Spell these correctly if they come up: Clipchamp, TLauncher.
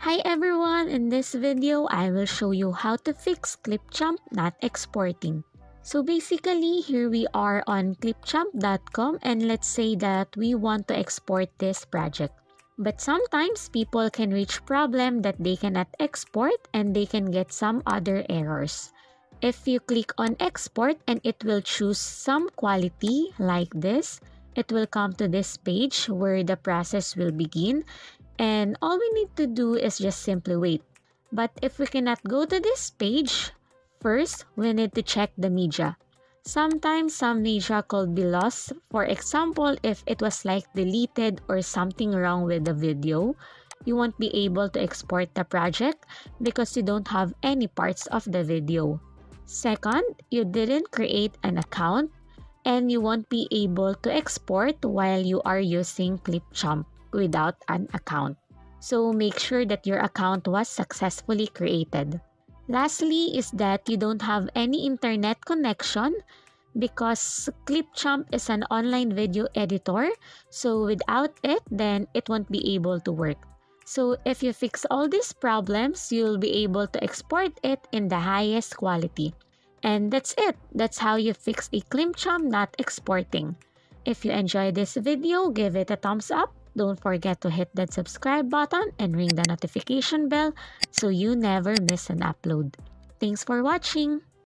Hi everyone, in this video, I will show you how to fix Clipchamp not exporting. So basically, here we are on clipchamp.com and let's say that we want to export this project. But sometimes people can reach problem that they cannot export and they can get some other errors. If you click on export and it will choose some quality like this, it will come to this page where the process will begin. And all we need to do is just simply wait. But if we cannot go to this page, first, we need to check the media. Sometimes some media could be lost. For example, if it was like deleted or something wrong with the video, you won't be able to export the project because you don't have any parts of the video. Second, you didn't create an account and you won't be able to export while you are using Clipchamp without an account. So make sure that your account was successfully created. Lastly is that you don't have any internet connection because Clipchamp is an online video editor. So without it, then it won't be able to work. So if you fix all these problems, you'll be able to export it in the highest quality. And that's it. That's how you fix a Clipchamp not exporting. If you enjoyed this video, give it a thumbs up. Don't forget to hit that subscribe button and ring the notification bell so you never miss an upload. Thanks for watching!